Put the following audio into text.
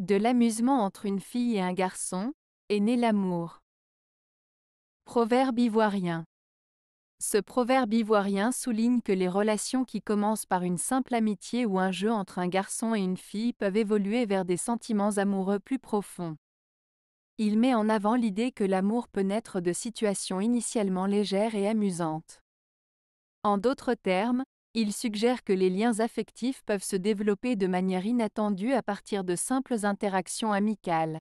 De l'amusement entre une fille et un garçon, est né l'amour. Proverbe ivoirien. Ce proverbe ivoirien souligne que les relations qui commencent par une simple amitié ou un jeu entre un garçon et une fille peuvent évoluer vers des sentiments amoureux plus profonds. Il met en avant l'idée que l'amour peut naître de situations initialement légères et amusantes. En d'autres termes, il suggère que les liens affectifs peuvent se développer de manière inattendue à partir de simples interactions amicales.